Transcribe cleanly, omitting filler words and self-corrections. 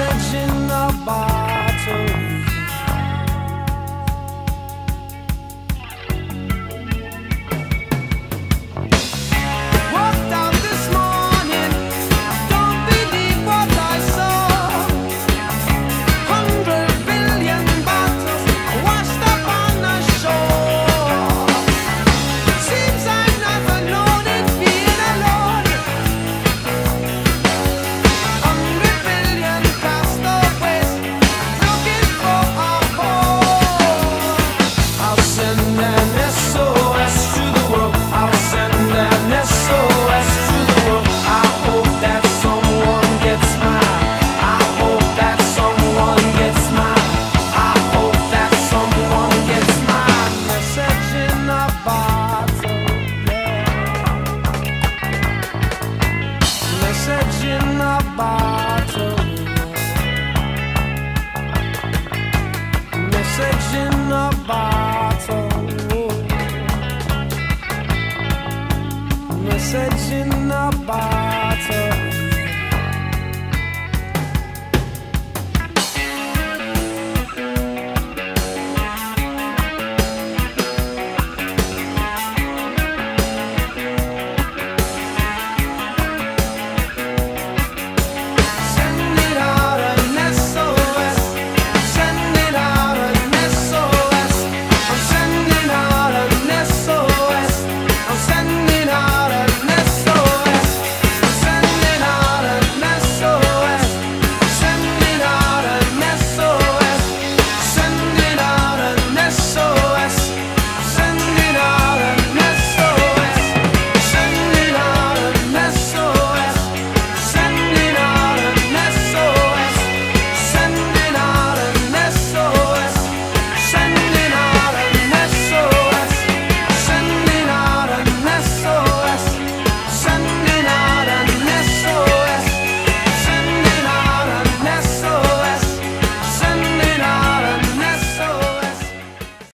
searching the bar.